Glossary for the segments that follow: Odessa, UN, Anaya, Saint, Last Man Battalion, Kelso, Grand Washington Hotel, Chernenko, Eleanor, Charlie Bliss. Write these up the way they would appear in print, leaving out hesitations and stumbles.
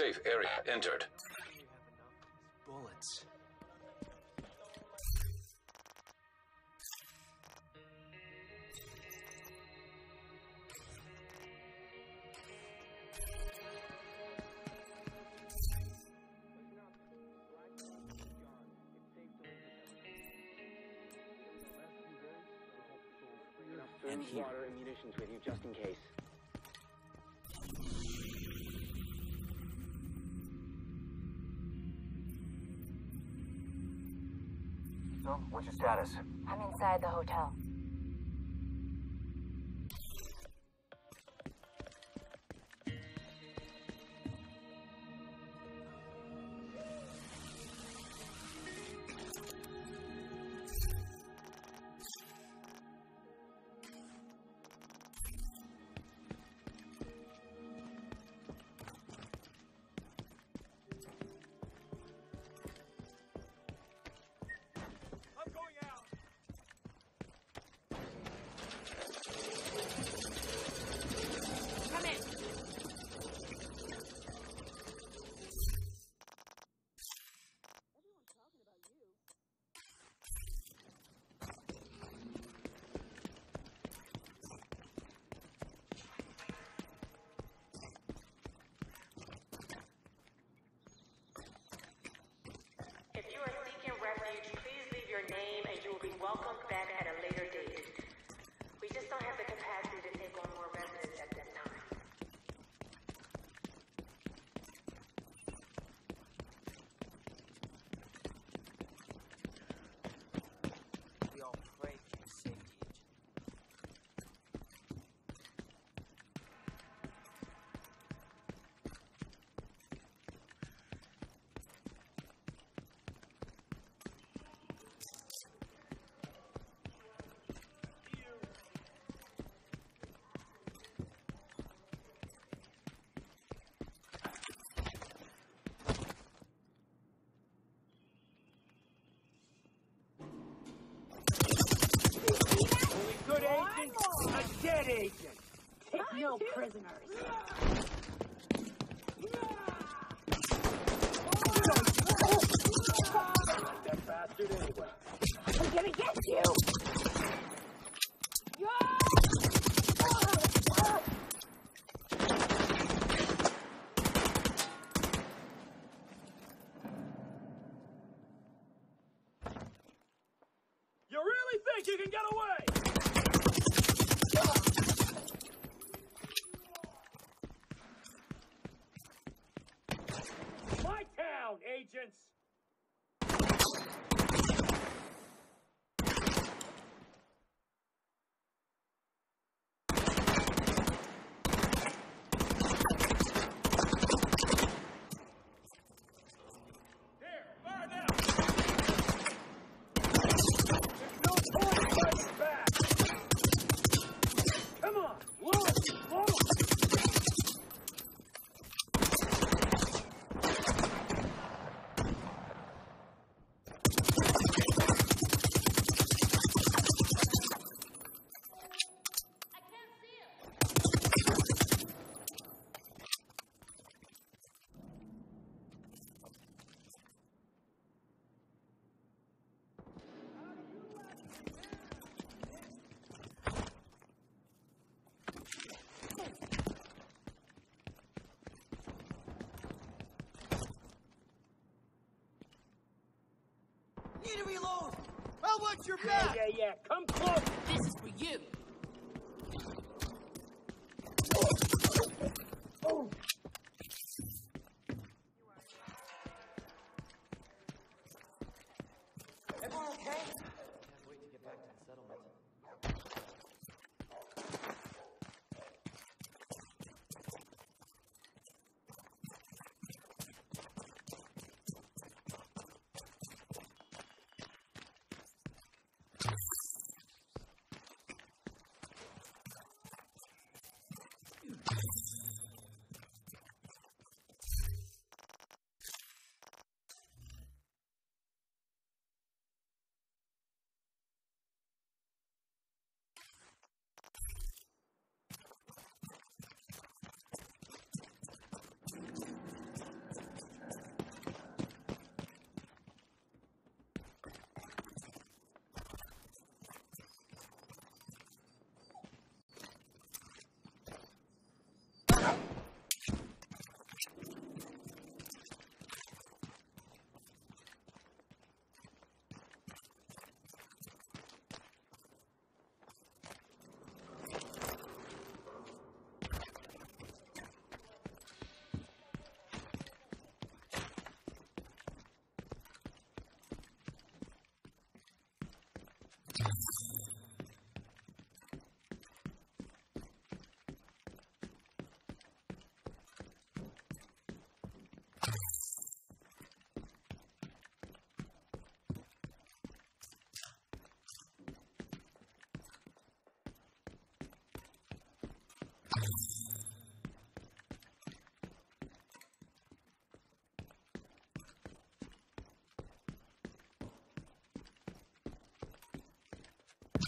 Safe area entered. Bullets. And here. Water and munitions with you just in case. So, what's your status? I'm inside the hotel. Please leave your name and you will be welcomed back at a later date. We just don't have the capacity to take on more residents at this time. We all pray for your safety, agent. Take no prisoners. That bastard anyway. I'm gonna get you. You really think you can get away? Agents. Need to reload! I'll watch your back! Yeah, come close! This is for you! Oh. Everyone okay? I can't wait to get back to the settlement.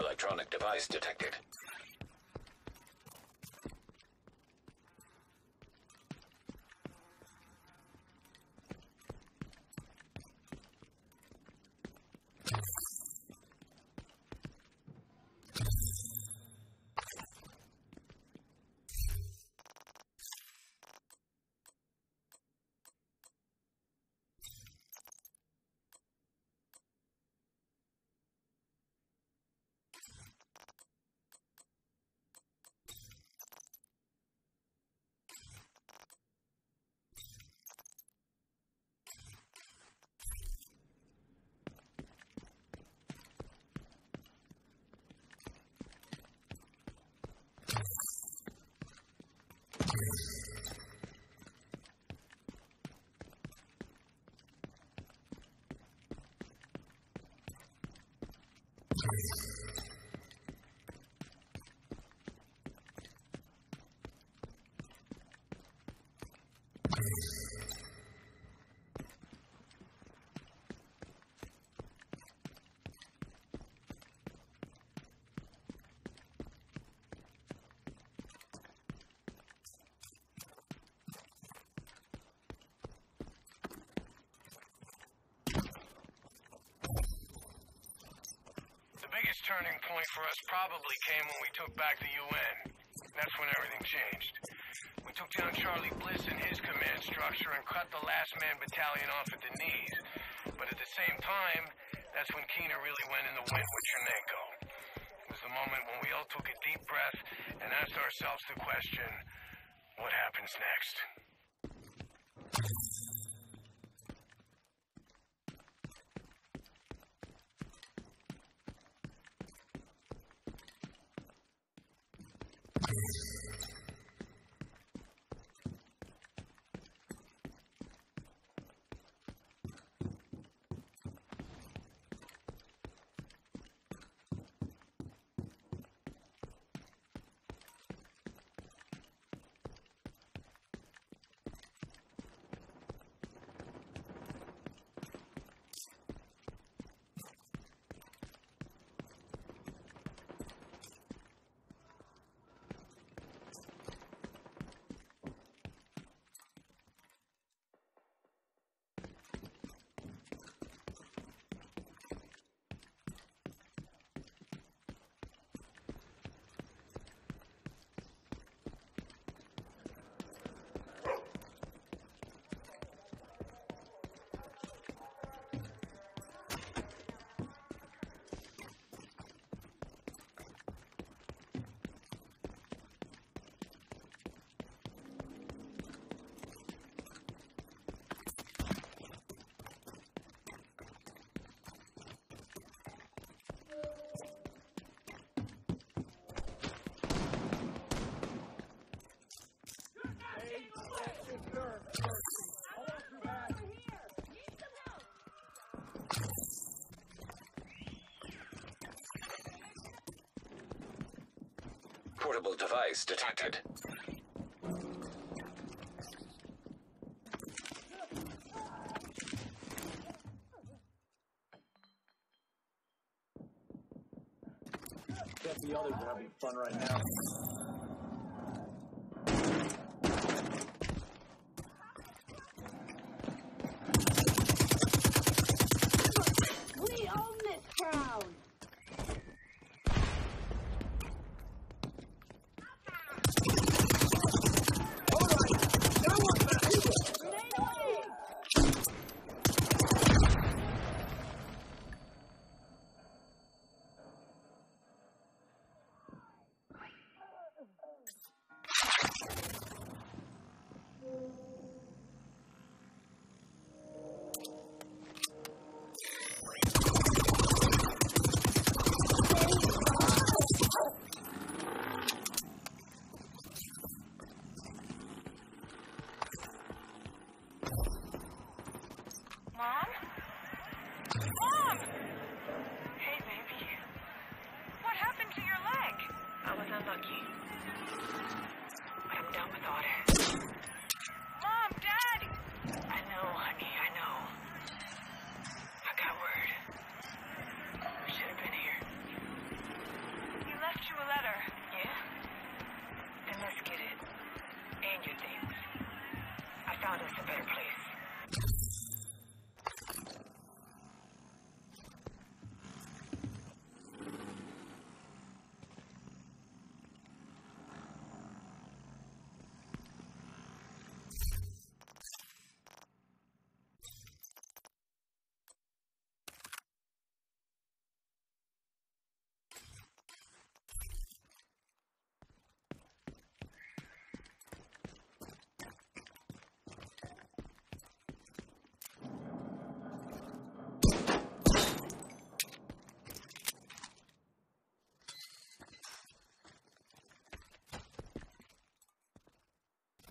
Electronic device detected. The turning point for us probably came when we took back the UN. That's when everything changed. We took down Charlie Bliss and his command structure and cut the Last Man Battalion off at the knees. But at the same time, that's when Keener really went in the wind with Chernenko. It was the moment when we all took a deep breath and asked ourselves the question, what happens next? portable device detected. Bet the others are having fun right now. We own this crowd.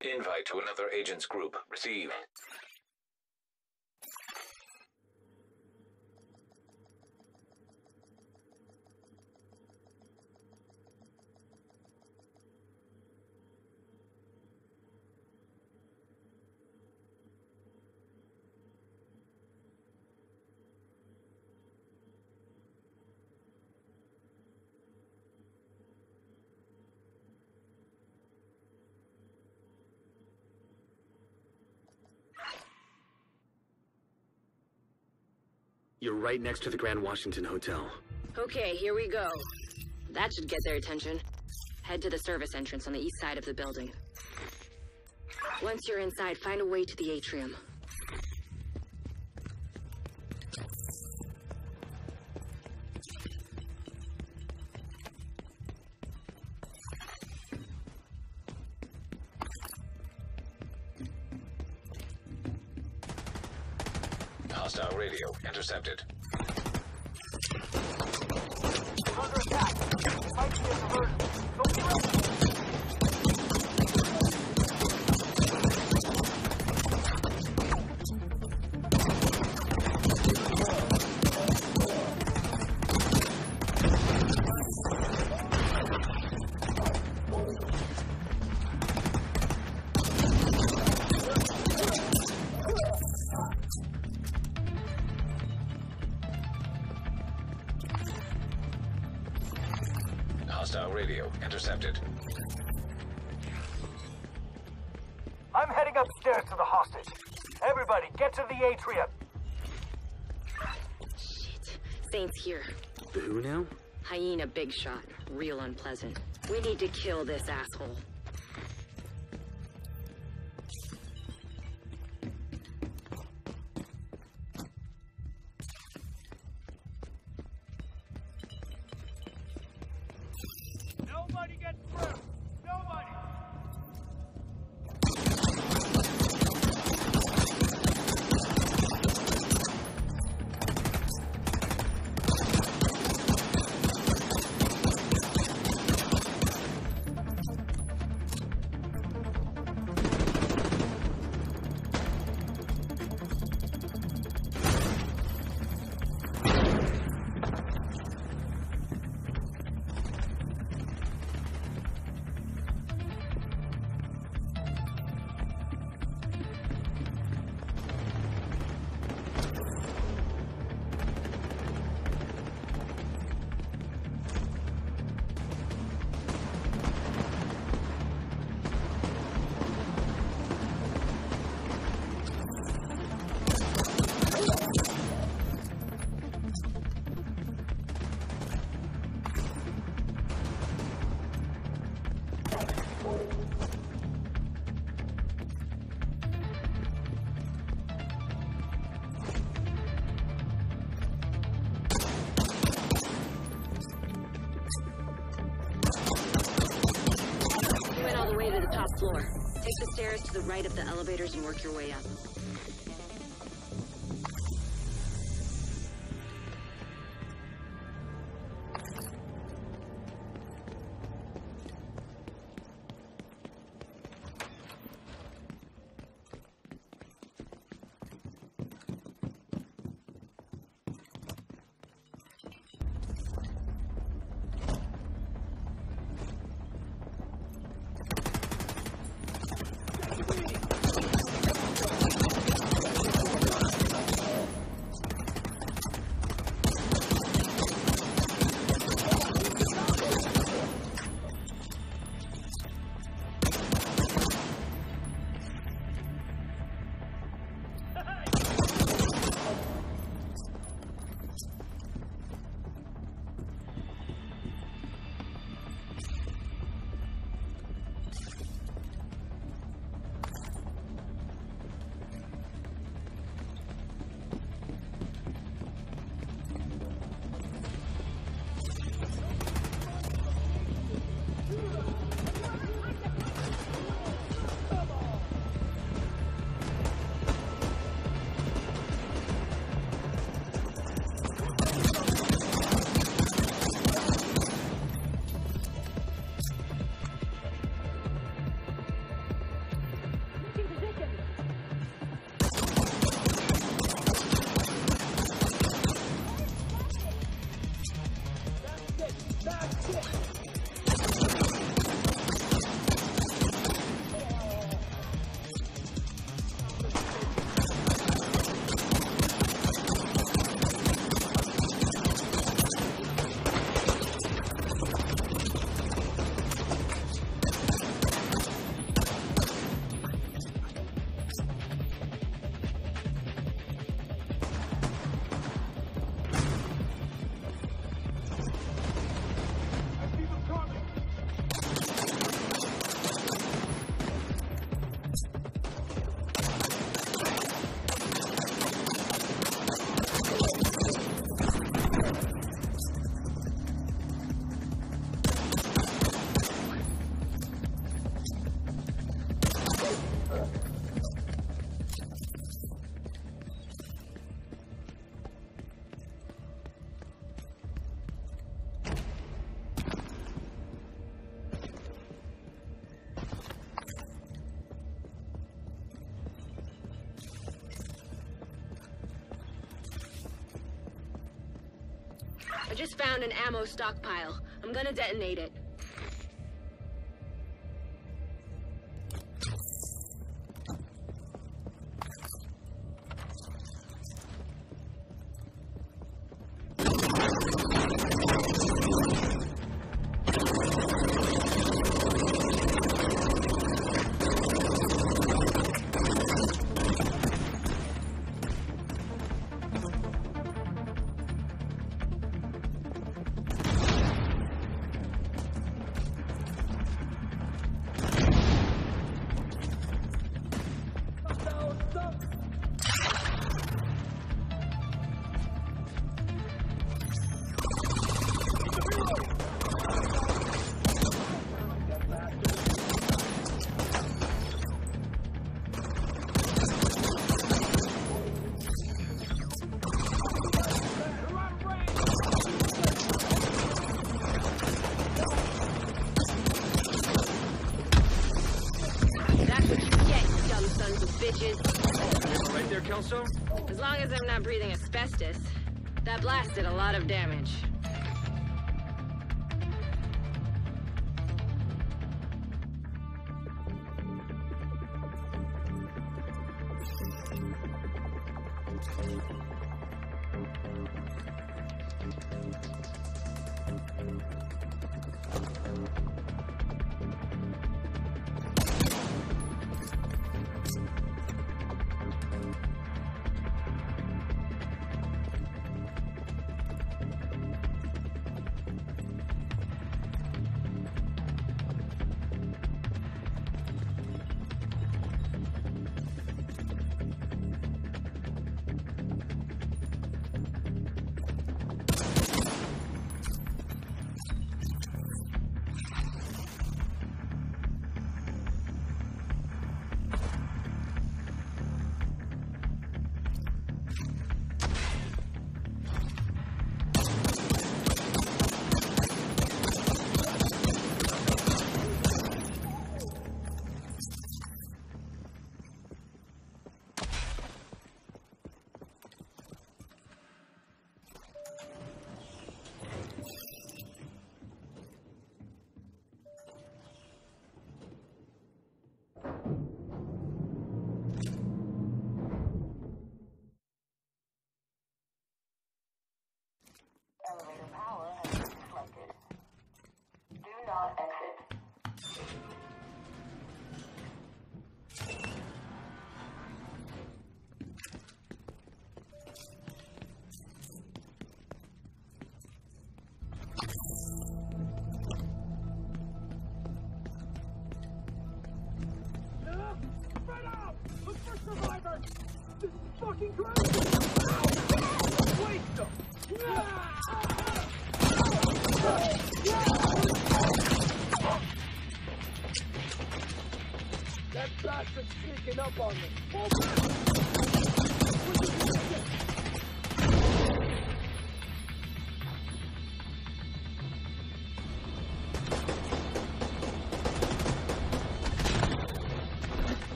Invite to another agent's group. Receive. You're right next to the Grand Washington Hotel. Okay, here we go. That should get their attention. Head to the service entrance on the east side of the building. Once you're inside, find a way to the atrium. Intercepted. Under attack. Fight to get diverted. Go intercepted. I'm heading upstairs to the hostage. Everybody, get to the atrium. Shit. Saint's here. The who now? Hyena big shot. Real unpleasant. We need to kill this asshole. To the right of the elevators and work your way up. I just found an ammo stockpile. I'm gonna detonate it. As long as I'm not breathing asbestos, that blast did a lot of damage. I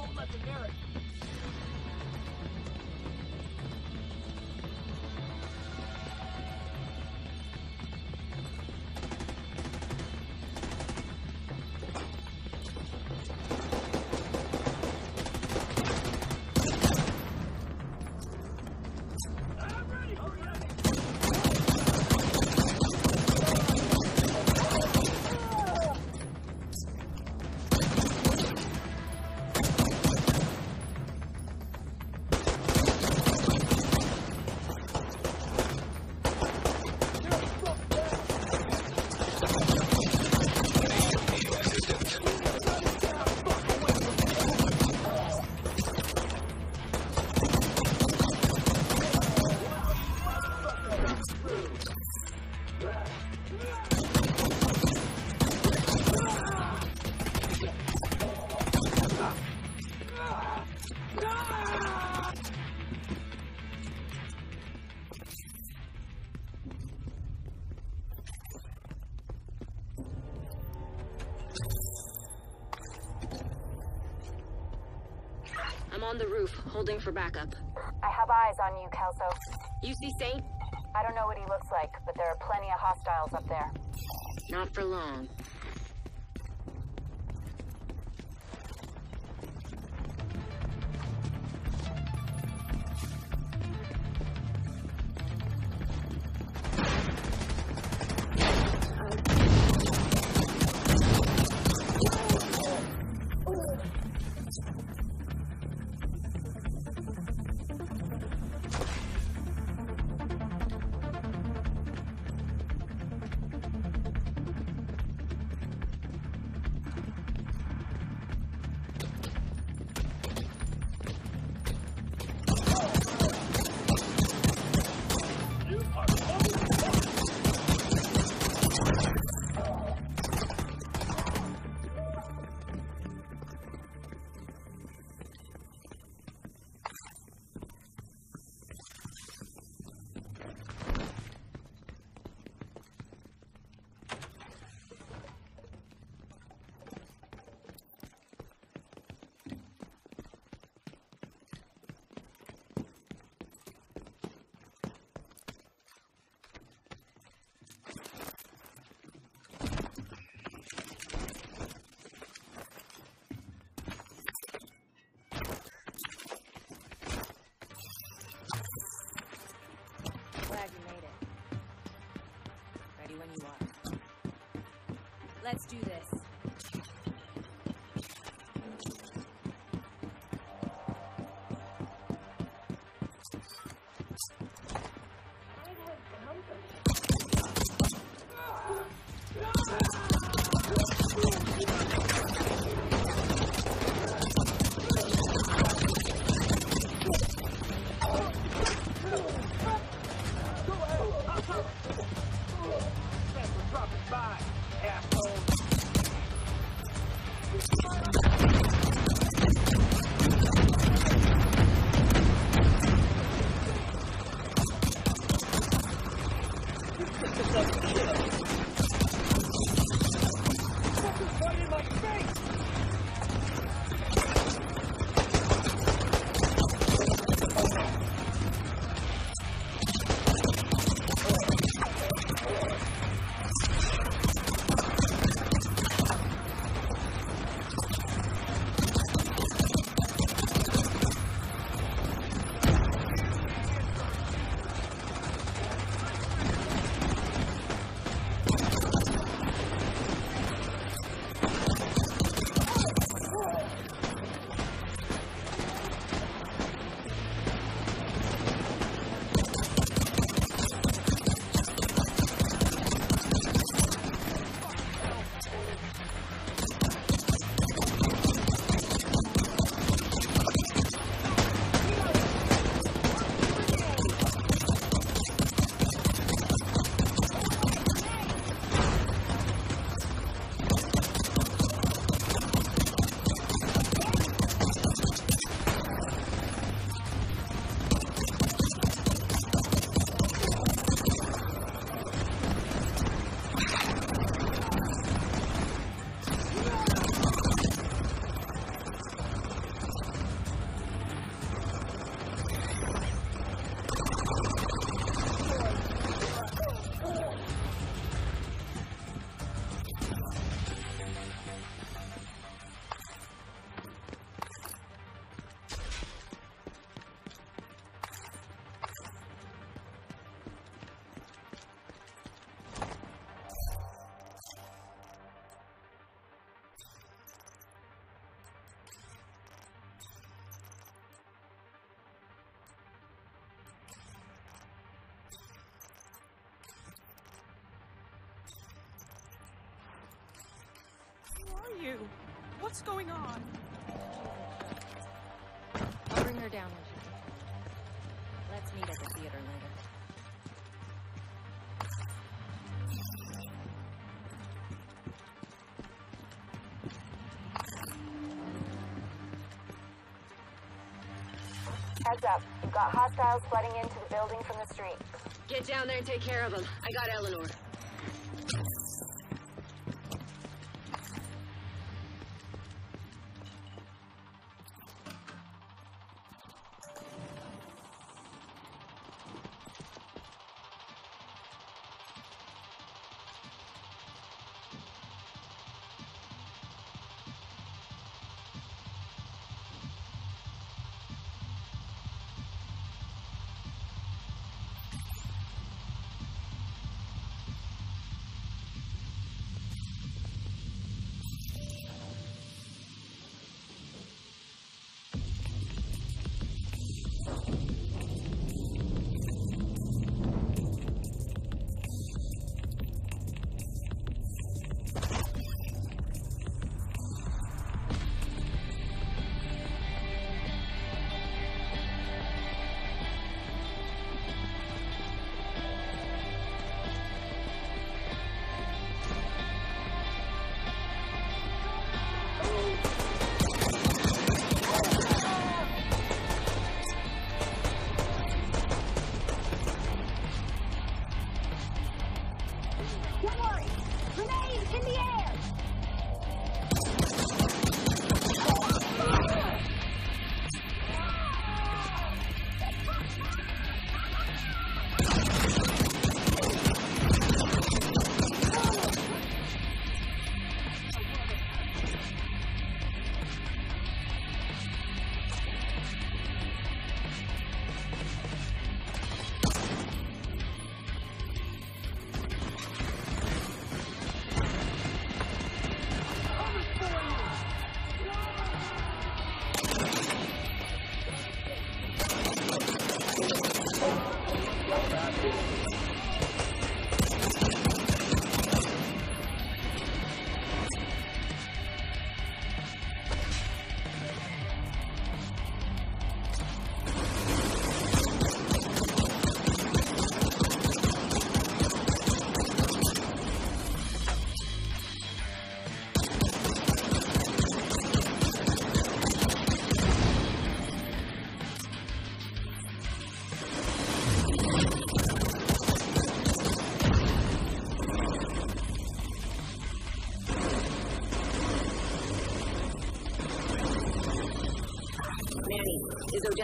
won't let them hear it. holding for backup. I have eyes on you, Kelso. You see Saint? I don't know what he looks like, but there are plenty of hostiles up there. Not for long. Let's do this. Are you? What's going on? I'll bring her down with you. Let's meet at the theater later. Heads up. We've got hostiles flooding into the building from the street. Get down there and take care of them. I got Eleanor.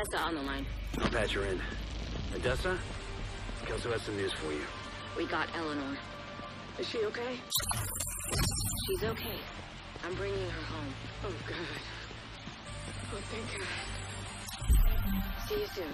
Odessa on the line. I'll patch her in. Odessa? Kelso has some news for you. We got Eleanor. Is she okay? She's okay. I'm bringing her home. Oh, God. Oh, thank God. See you soon.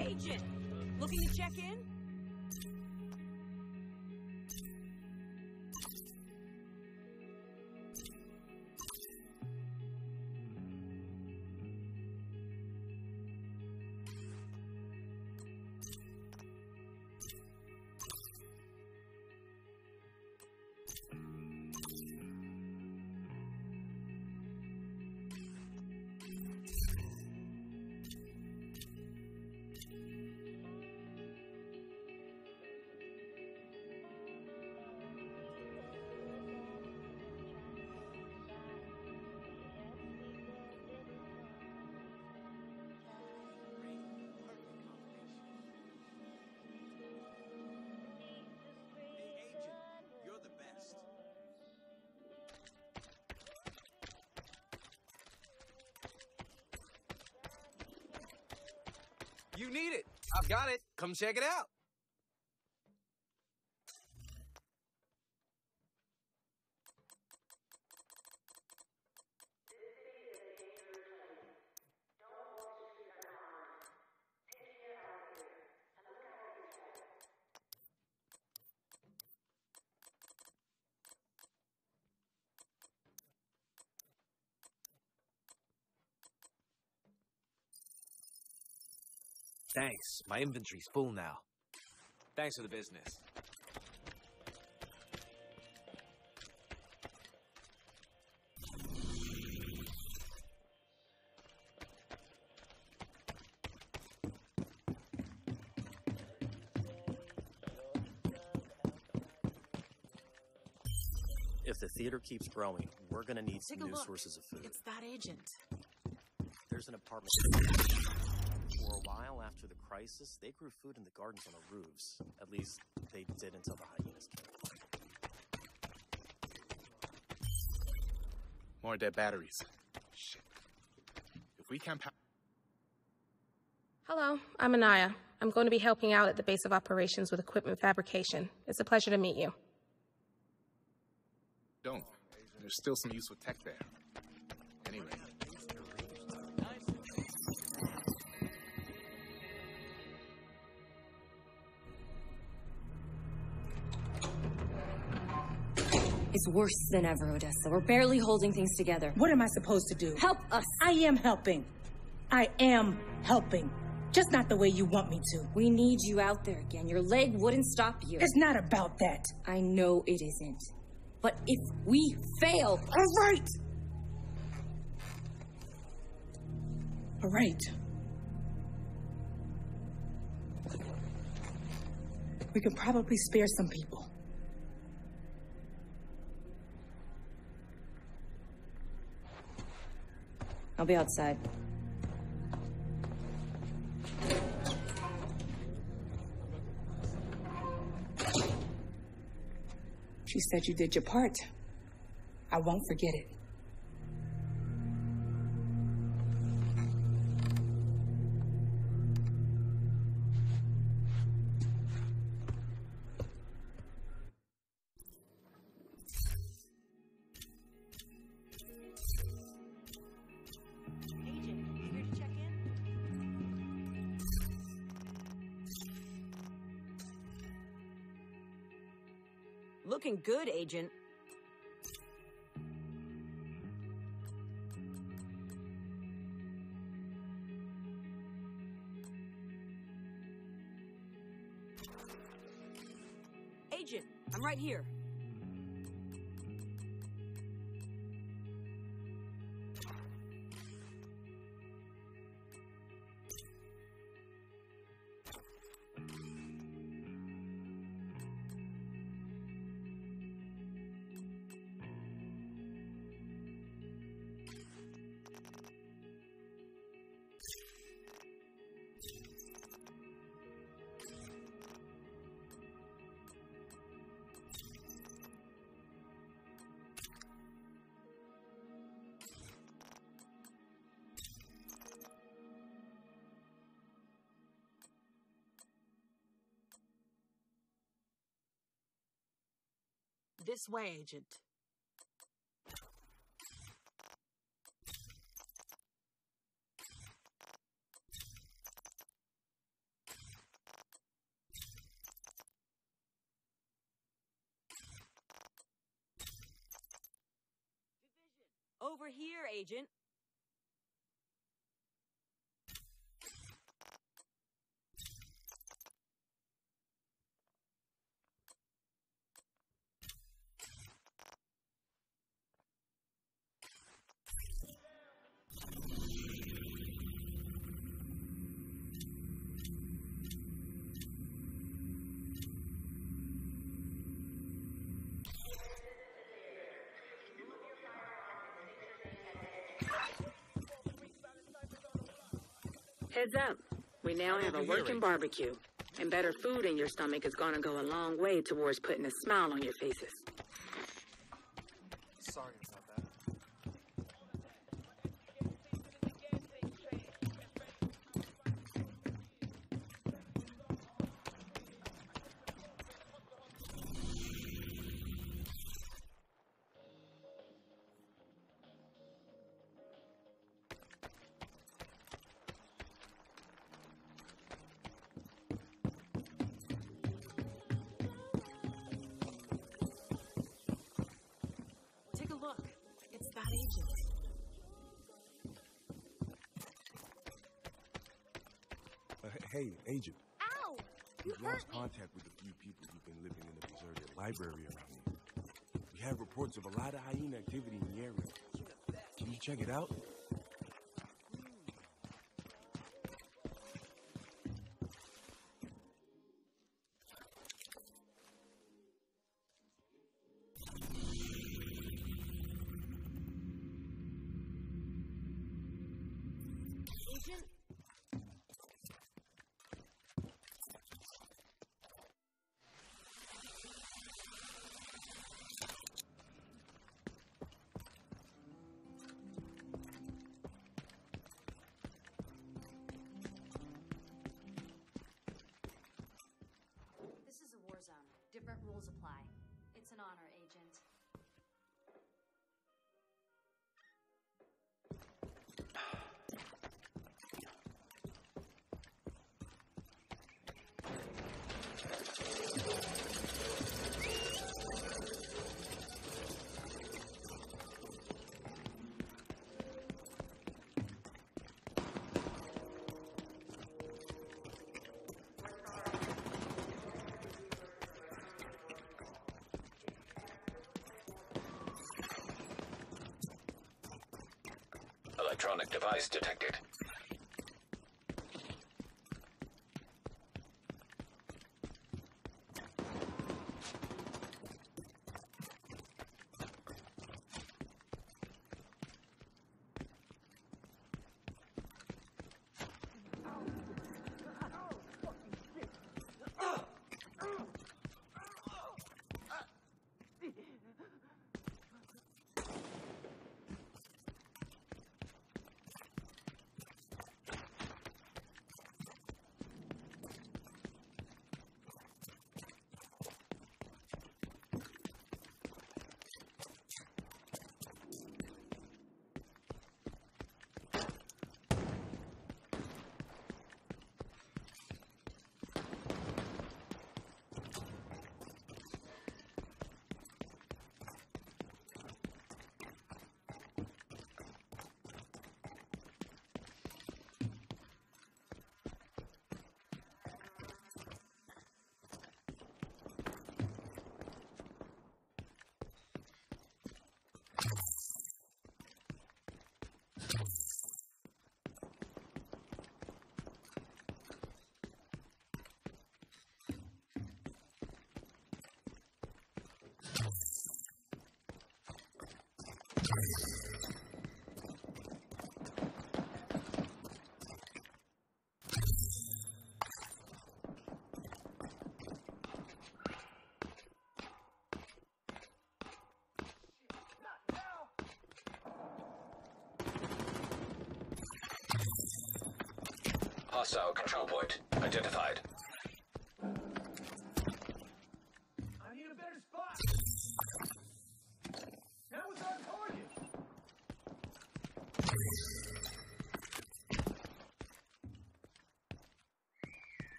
Agent, looking to check in? You need it. I've got it. Come check it out. Thanks. My inventory's full now. Thanks for the business. If the theater keeps growing, we're gonna need some new sources of food. It's that agent. There's an apartment. For a while after the crisis, they grew food in the gardens on the roofs. At least, they did until the hyenas came. More dead batteries. Shit. If we can't... Hello, I'm Anaya. I'm going to be helping out at the base of operations with equipment fabrication. It's a pleasure to meet you. Don't. There's still some useful tech there. Anyway... It's worse than ever, Odessa. We're barely holding things together. What am I supposed to do? Help us! I am helping. I am helping. Just not the way you want me to. We need you out there again. Your leg wouldn't stop you. It's not about that. I know it isn't. But if we fail... Alright! Alright. We can probably spare some people. I'll be outside. She said you did your part. I won't forget it. Looking good, Agent. Agent, I'm right here. This way, Agent. Over here, Agent. Heads up, we now have a working barbecue, and better food in your stomach is gonna go a long way towards putting a smile on your faces. Sorry about that. Hey, Agent. Ow! You hurt me. We've lost contact with a few people who've been living in the deserted library around here. We have reports of a lot of hyena activity in the area. Can you check it out? Different rules apply. It's an honor, Agent. electronic device detected. Hostile control point identified.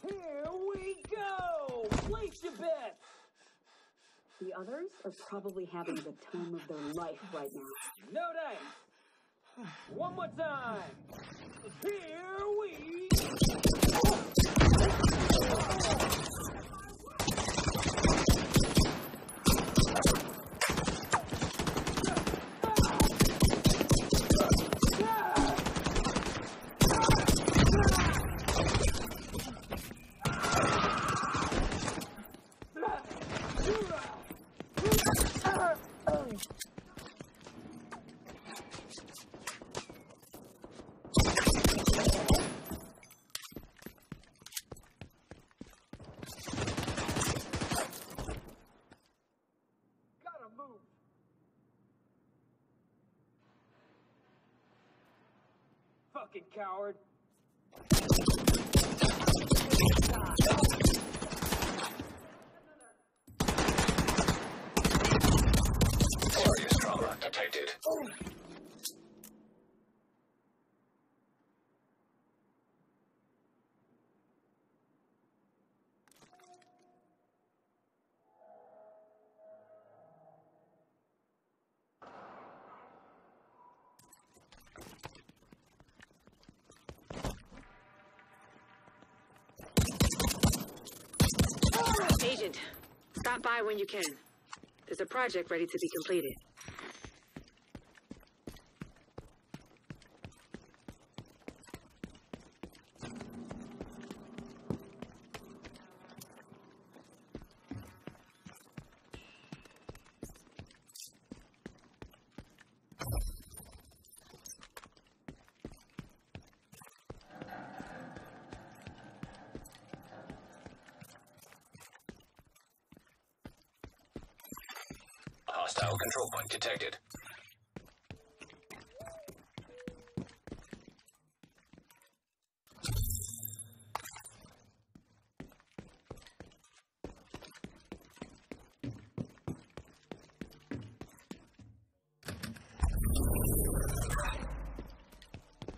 Here we go! Place your bet! The others are probably having the time of their life right now. No dice! One more time! Here we go! Fucking coward. Serious trauma detected. Agent, stop by when you can. There's a project ready to be completed. Hostile control point detected.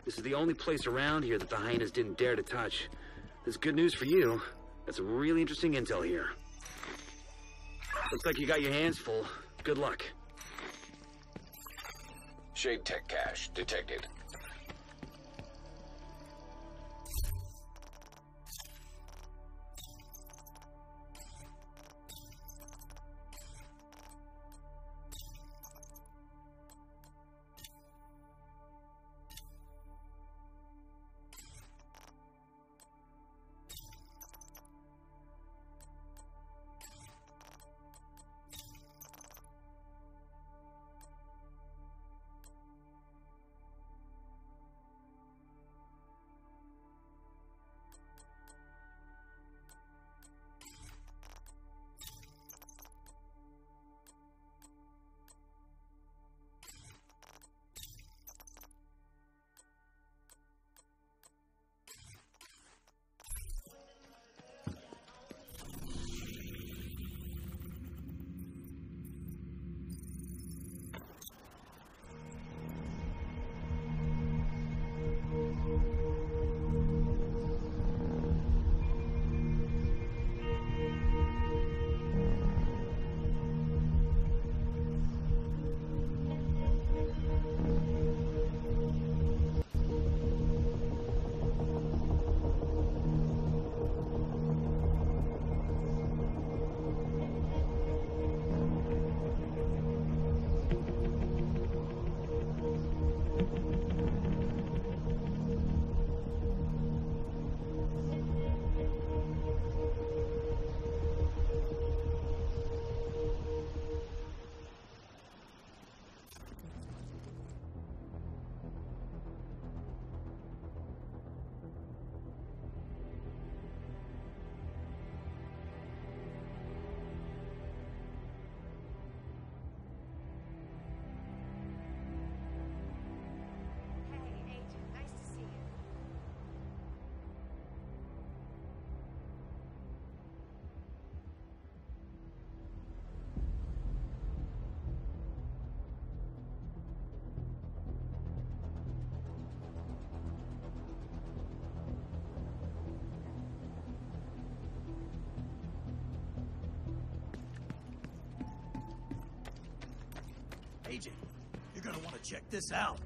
This is the only place around here that the hyenas didn't dare to touch. That's good news for you. That's a really interesting intel here. Looks like you got your hands full. Good luck. Shade tech cache detected. Agent, you're gonna want to check this out.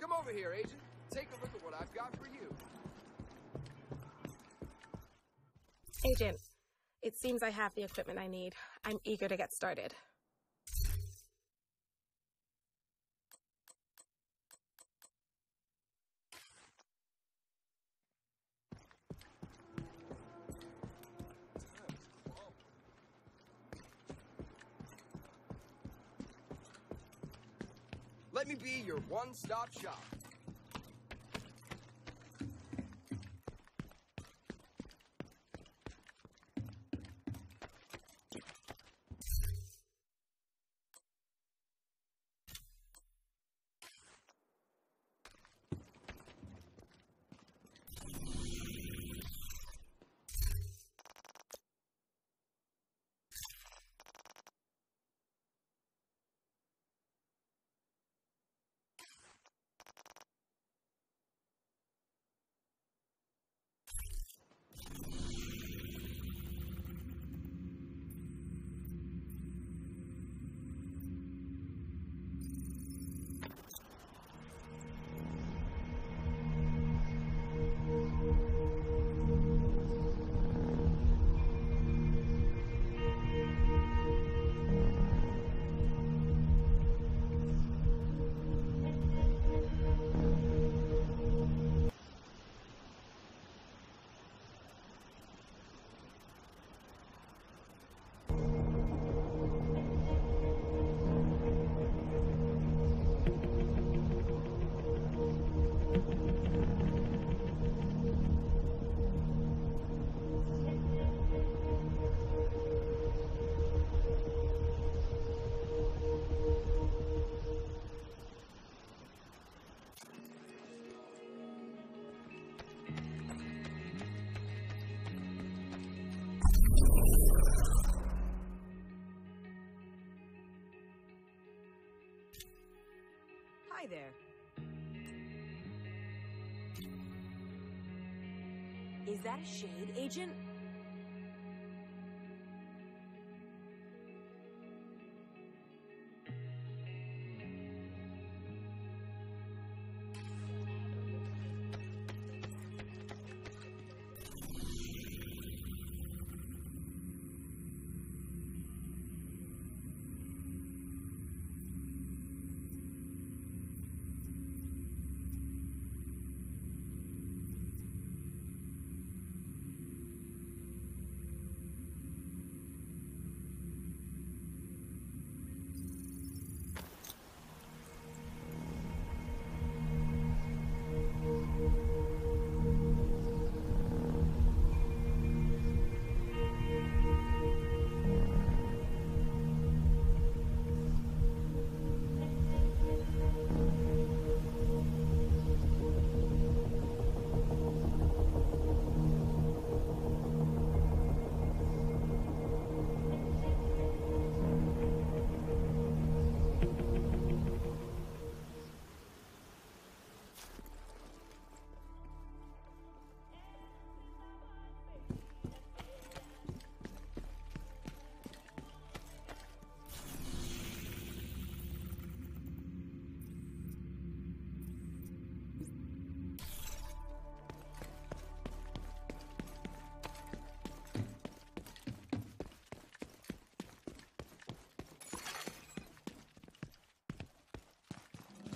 Come over here, Agent. Take a look at what I've got for you. Agent, it seems I have the equipment I need. I'm eager to get started. Let me be your one-stop shop. Hi there. Is that a shade, Agent?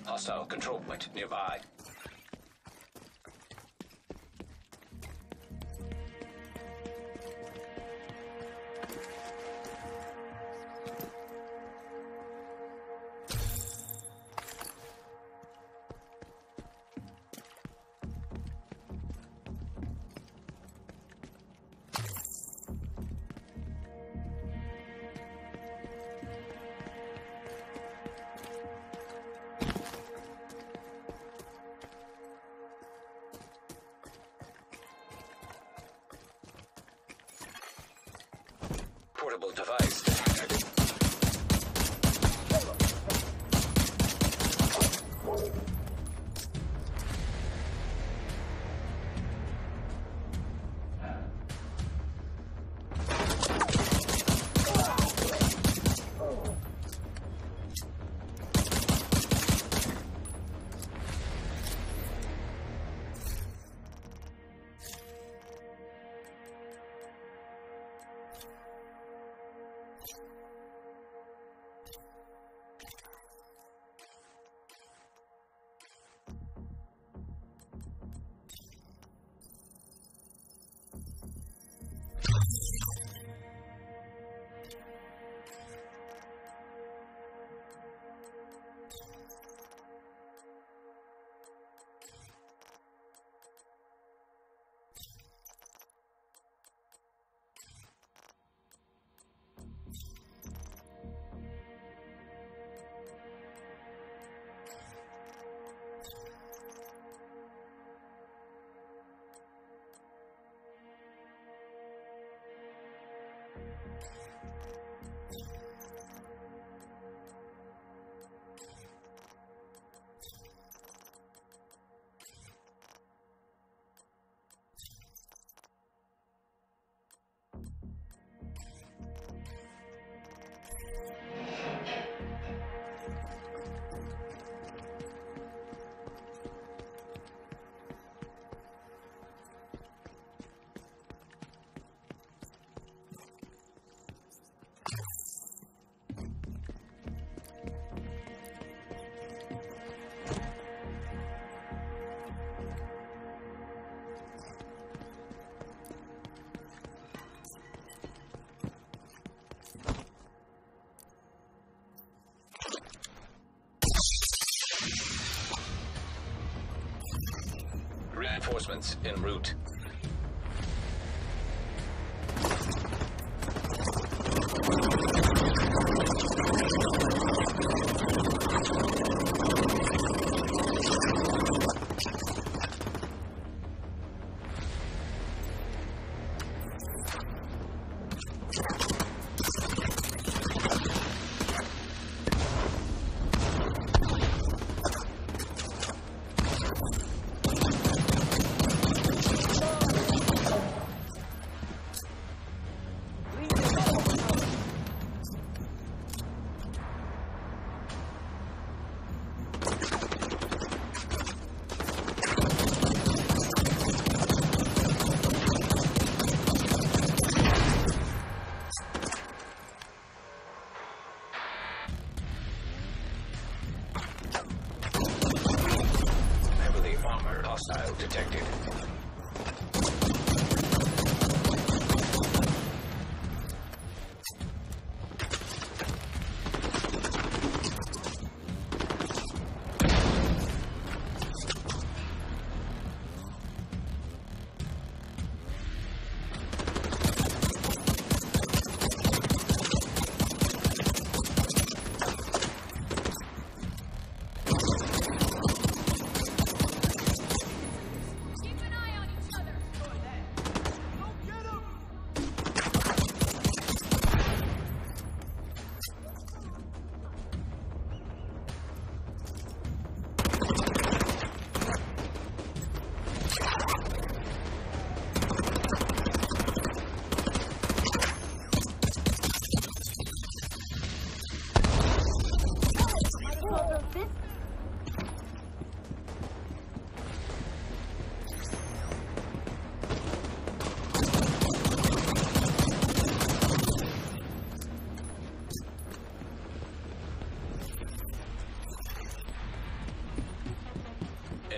Hostile control point nearby. Device detected. Reinforcements en route.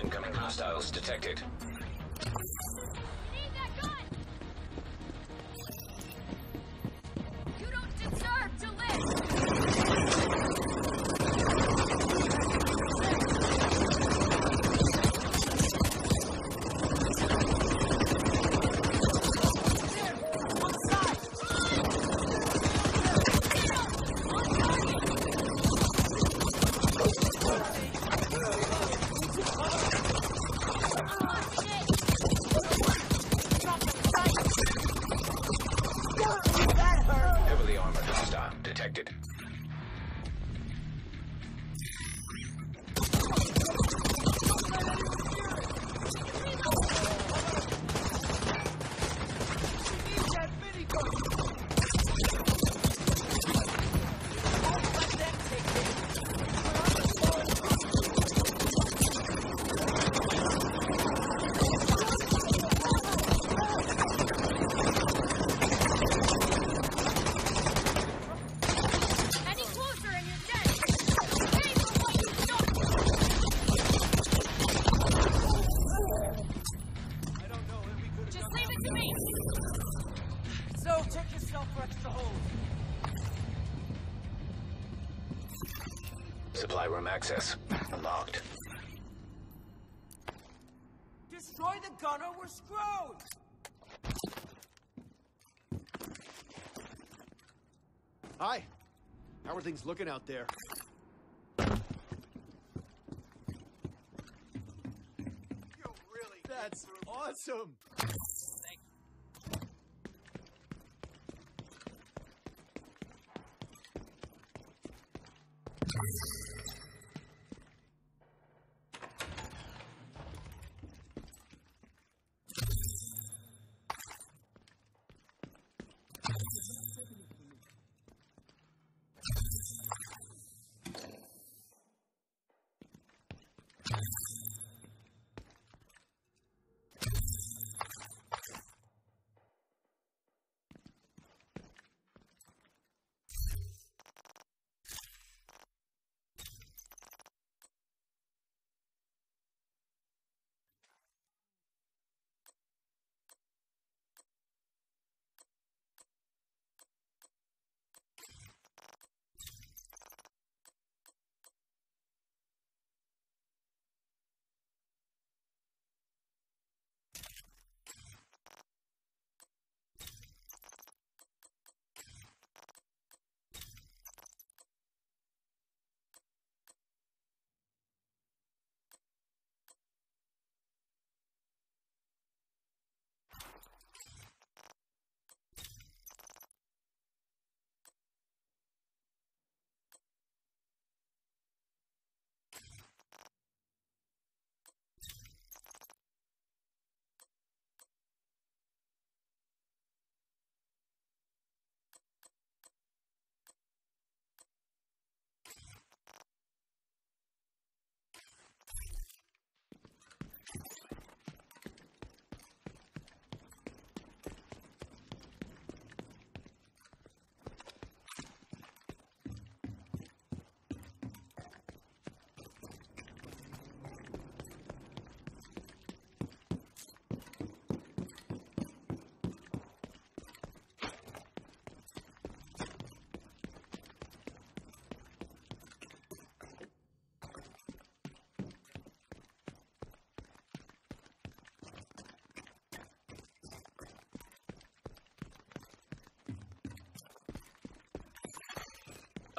Incoming hostiles detected. Access unlocked. Destroy the gun or we're screwed! Hi. How are things looking out there? You're really... That's awesome!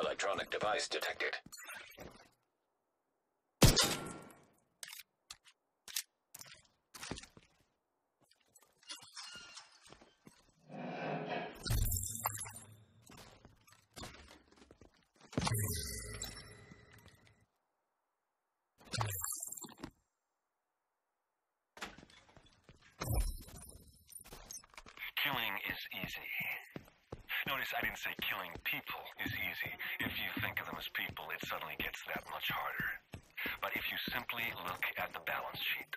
Electronic device detected. Killing is easy. Notice I didn't say killing people is easy. If you think of them as people, it suddenly gets that much harder. But if you simply look at the balance sheet,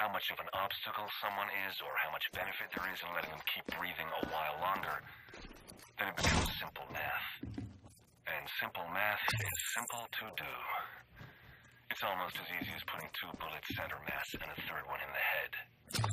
how much of an obstacle someone is or how much benefit there is in letting them keep breathing a while longer, then it becomes simple math. And simple math is simple to do. It's almost as easy as putting two bullets center mass and a third one in the head.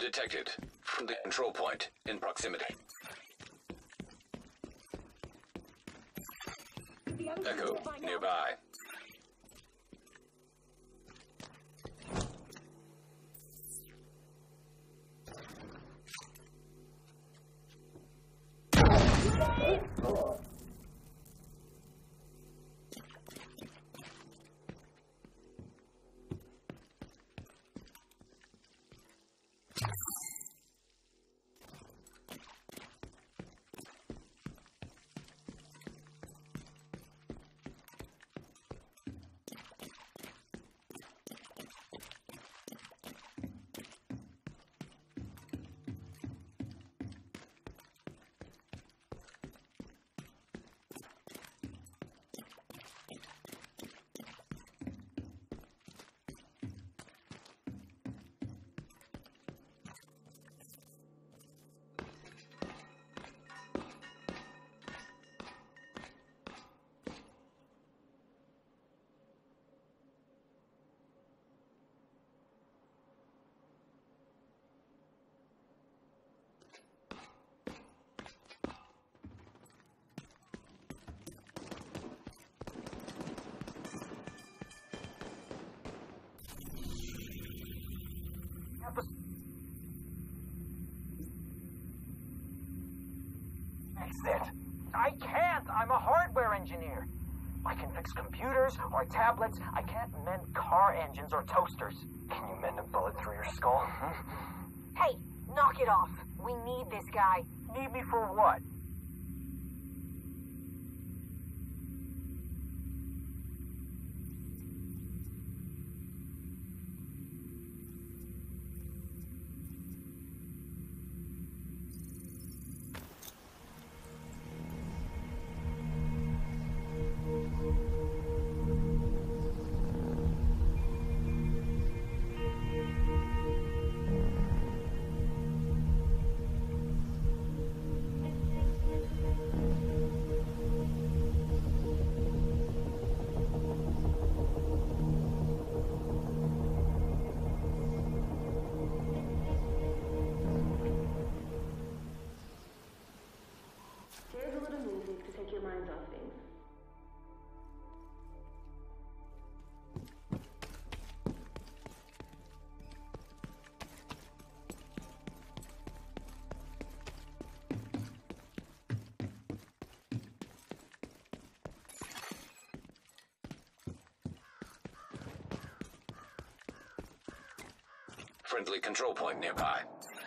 Detected from the control point in proximity. Echo nearby. I can't. I'm a hardware engineer. I can fix computers or tablets. I can't mend car engines or toasters. Can you mend a bullet through your skull? Hey, knock it off. We need this guy. Need me for what? Friendly control point nearby.